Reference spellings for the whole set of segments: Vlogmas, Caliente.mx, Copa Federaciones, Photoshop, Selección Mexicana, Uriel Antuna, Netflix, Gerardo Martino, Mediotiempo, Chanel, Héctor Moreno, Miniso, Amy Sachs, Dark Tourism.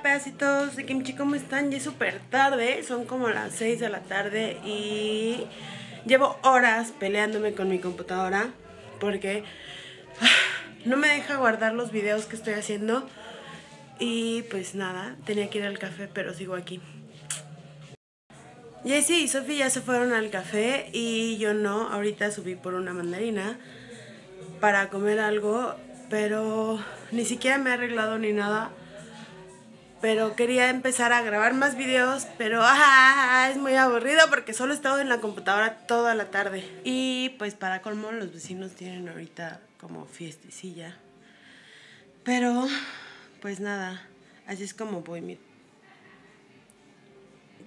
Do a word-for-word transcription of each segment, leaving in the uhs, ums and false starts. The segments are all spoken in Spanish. Hola pedacitos de kimchi, ¿cómo están? Ya es súper tarde, son como las seis de la tarde y llevo horas peleándome con mi computadora porque no me deja guardar los videos que estoy haciendo. Y pues nada, tenía que ir al café, pero sigo aquí. Jessie y Sophie ya se fueron al café y yo no. Ahorita subí por una mandarina para comer algo, pero ni siquiera me he arreglado ni nada. Pero quería empezar a grabar más videos, pero ah, es muy aburrido porque solo he estado en la computadora toda la tarde. Y pues para colmo los vecinos tienen ahorita como fiestecilla. Pero pues nada, así es como voy, mira.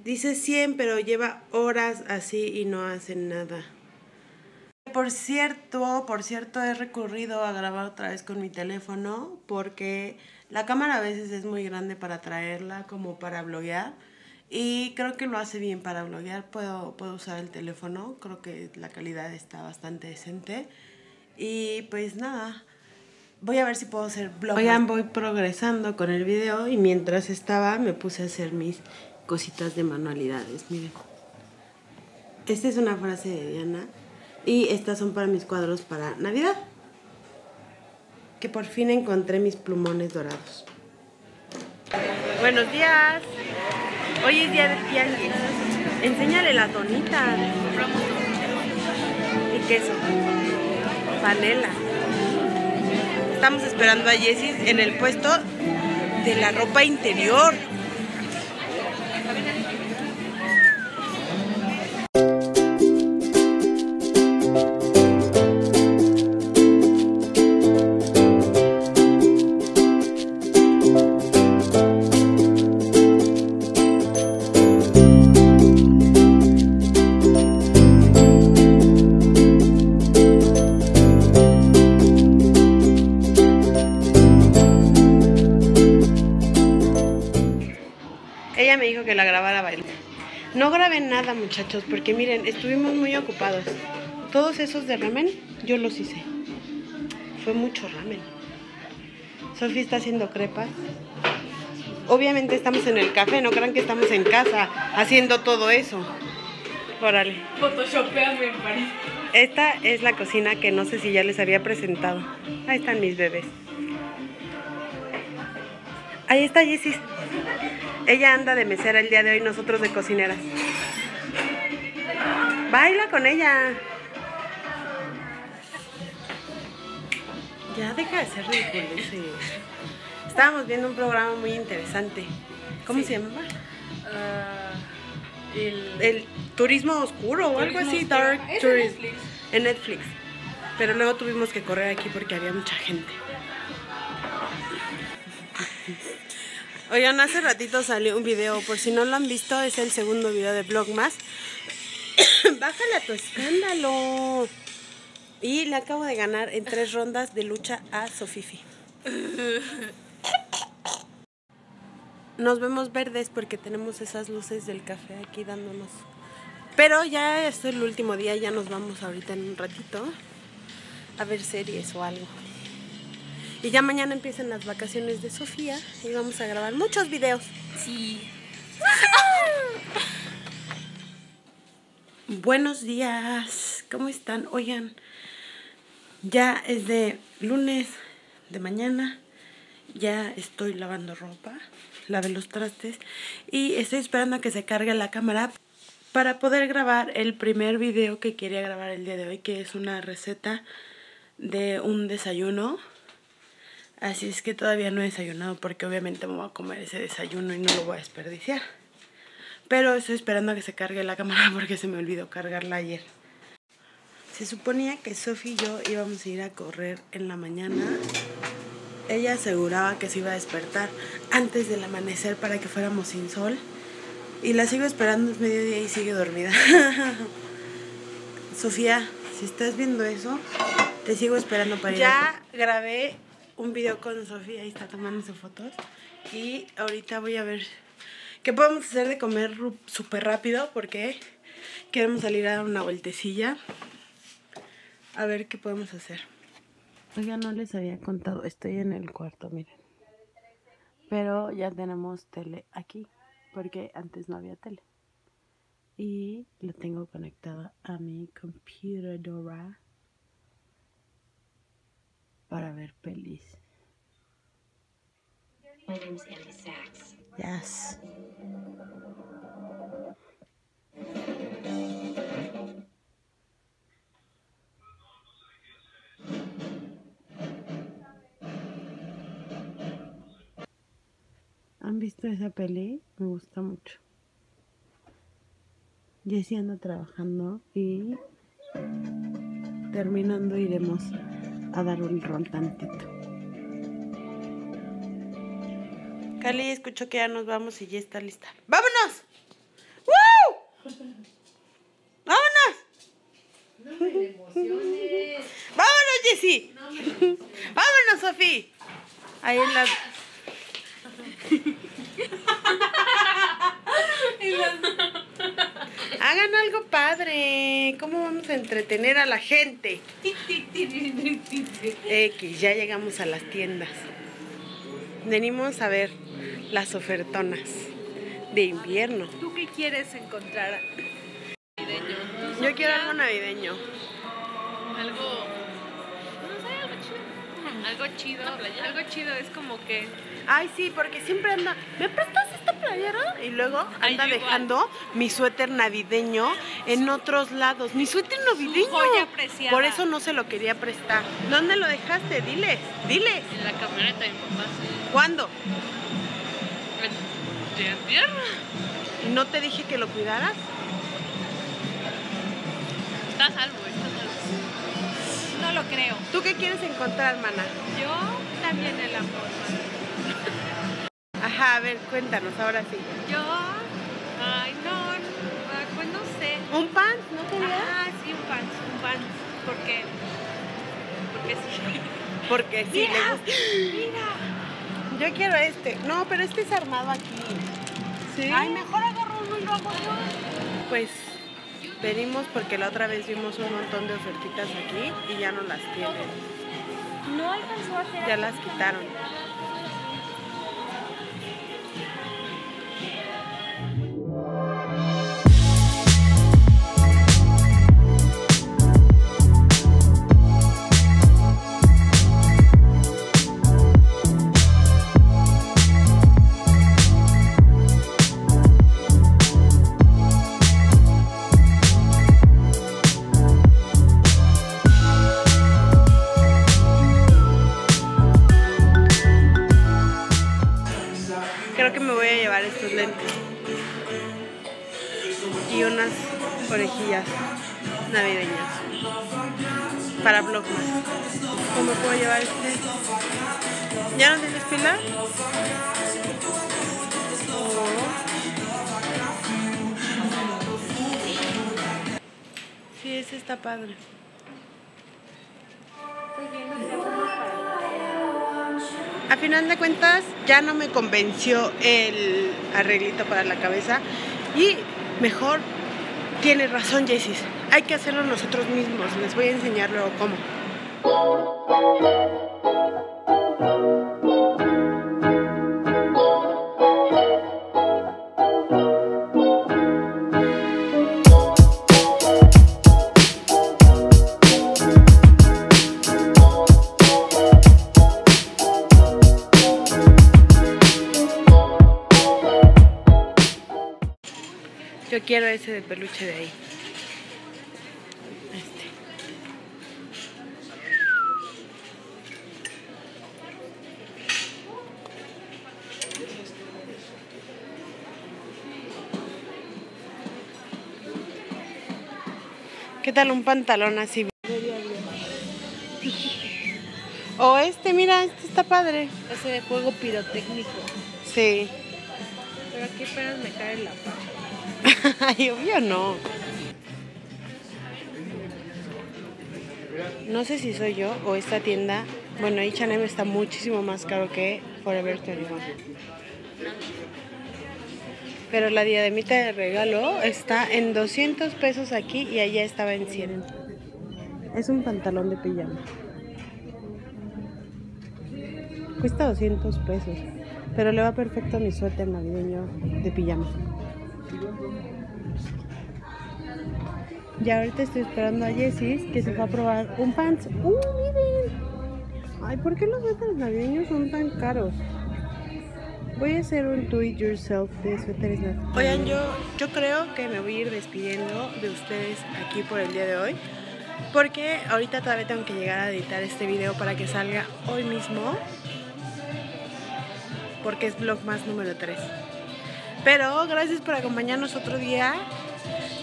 Dice cien, pero lleva horas así y no hacen nada. Por cierto, por cierto he recurrido a grabar otra vez con mi teléfono porque la cámara a veces es muy grande para traerla como para bloguear y creo que lo hace bien para bloguear. Puedo, puedo usar el teléfono, creo que la calidad está bastante decente y pues nada, voy a ver si puedo hacer vlog. Oigan, voy progresando con el video y mientras estaba me puse a hacer mis cositas de manualidades, miren. Esta es una frase de Diana. Y estas son para mis cuadros para Navidad. Que por fin encontré mis plumones dorados. Buenos días. Hoy es día del tianguis. Enséñale la tonita. Y queso. Panela. Estamos esperando a Jessie en el puesto de la ropa interior. Que la grabara bailar. No grabé nada, muchachos, porque miren, estuvimos muy ocupados. Todos esos de ramen, yo los hice. Fue mucho ramen. Sofía está haciendo crepas. Obviamente estamos en el café, no crean que estamos en casa haciendo todo eso. Órale. Photoshopeame en París. Esta es la cocina que no sé si ya les había presentado. Ahí están mis bebés. Ahí está Jessie. Ella anda de mesera el día de hoy, nosotros de cocineras. Baila con ella. Ya deja de ser ridículo. Sí. Estábamos viendo un programa muy interesante. ¿Cómo sí. se llamaba? Uh, el... el turismo oscuro o algo así. Oscuro. Dark Tourism. En Netflix. en Netflix. Pero luego tuvimos que correr aquí porque había mucha gente. Oigan, hace ratito salió un video, por si no lo han visto, es el segundo video de Vlogmas. Bájale a tu escándalo. Y le acabo de ganar en tres rondas de lucha a Sofifi. Nos vemos verdes porque tenemos esas luces del café aquí dándonos. Pero ya este es el último día, ya nos vamos ahorita en un ratito a ver series o algo. Y ya mañana empiezan las vacaciones de Sofía y vamos a grabar muchos videos. Sí. Buenos días. ¿Cómo están? Oigan, ya es de lunes de mañana. Ya estoy lavando ropa, lavé los trastes y estoy esperando a que se cargue la cámara para poder grabar el primer video que quería grabar el día de hoy, que es una receta de un desayuno. Así es que todavía no he desayunado porque obviamente me voy a comer ese desayuno y no lo voy a desperdiciar. Pero estoy esperando a que se cargue la cámara porque se me olvidó cargarla ayer. Se suponía que Sophie y yo íbamos a ir a correr en la mañana. Ella aseguraba que se iba a despertar antes del amanecer para que fuéramos sin sol. Y la sigo esperando, es mediodía y sigue dormida. Sofía, si estás viendo eso, te sigo esperando para ir. Ya grabé un video con Sofía, ahí está tomándose fotos. Y ahorita voy a ver qué podemos hacer de comer súper rápido porque queremos salir a dar una vueltecilla. A ver qué podemos hacer. Oiga, no les había contado, estoy en el cuarto, miren. Pero ya tenemos tele aquí, porque antes no había tele. Y lo tengo conectado a mi computadora para ver pelis. My name is Amy Sachs. Yes. ¿Han visto esa peli? Me gusta mucho. Jessie anda trabajando y terminando iremos a dar un rol tantito. Cali, escucho que ya nos vamos y ya está lista. ¡Vámonos! ¡Woo! ¡Vámonos! No me emociones. ¡Vámonos, Jessie! No me emociones. ¡Vámonos, Sofía! Ahí en la... Hagan algo padre. ¿Cómo vamos a entretener a la gente? X, ya llegamos a las tiendas. Venimos a ver las ofertonas de invierno. ¿Tú qué quieres encontrar? Yo quiero algo navideño. Algo, no sé, algo chido. Algo chido, algo chido es como que... Ay, sí, porque siempre anda, ¿me prestas esta playera? Y luego anda Ay, dejando igual. mi suéter navideño en su, otros lados. Mi suéter navideño. Por eso no se lo quería prestar. ¿Dónde lo dejaste? Diles, diles. En la camioneta de mi papá. ¿Cuándo? De ayer. ¿No te dije que lo cuidaras? Está a salvo, está a salvo. No lo creo. ¿Tú qué quieres encontrar, hermana? Yo también el amor. Ajá, a ver, cuéntanos, ahora sí. Yo, ay, no, pues no sé. ¿Un pan? ¿No te digas? Ah, sí, un pan, un pan. Porque, porque sí. Porque sí. Mira, mira. Yo quiero este. No, pero este es armado aquí. ¿Sí? Ay, mejor agarro uno y lo hago yo. Pues, venimos porque la otra vez vimos un montón de ofertitas aquí y ya no las tienen. No alcanzó a hacer. Ya las quitaron. Creo que me voy a llevar estos lentes y unas orejillas navideñas para Vlogmas. ¿Cómo puedo llevar este? ¿Ya no tienes pila? Oh. Sí, ese está padre. A final de cuentas ya no me convenció el arreglito para la cabeza y mejor tiene razón Jessie, hay que hacerlo nosotros mismos, les voy a enseñar luego cómo. Yo quiero ese de peluche de ahí. Este. ¿Qué tal un pantalón así? O este, mira, este está padre. Ese de juego pirotécnico. Sí. Pero aquí apenas me cae la pata. Ay, obvio no. No sé si soy yo o esta tienda. Bueno, ahí Chanel está muchísimo más caro que Forever veintiuno. Pero la diademita de regalo está en doscientos pesos aquí y allá estaba en cien. Es un pantalón de pijama. Cuesta doscientos pesos. Pero le va perfecto a mi suéter navideño de pijama. Y ahorita estoy esperando a Jessis, que se fue a probar un pants. ¡Uh, miren! Ay, ¿por qué los suéteres navideños son tan caros? Voy a hacer un do it yourself de suéteres navideños. Oigan, yo, yo creo que me voy a ir despidiendo de ustedes aquí por el día de hoy, porque ahorita todavía tengo que llegar a editar este video para que salga hoy mismo, porque es Vlogmas número tres. Pero gracias por acompañarnos otro día.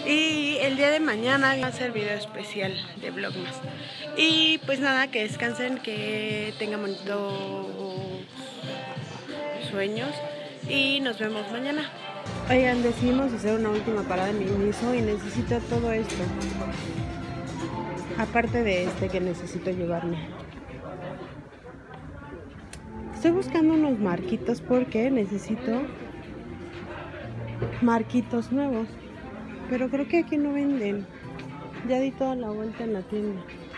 Y el día de mañana va a ser video especial de Vlogmas. Y pues nada, que descansen, que tengan bonitos sueños. Y nos vemos mañana. Oigan, decidimos hacer una última parada en Miniso y necesito todo esto. Aparte de este que necesito llevarme. Estoy buscando unos marquitos porque necesito marquitos nuevos. Pero creo que aquí no venden. Ya di toda la vuelta en la tienda.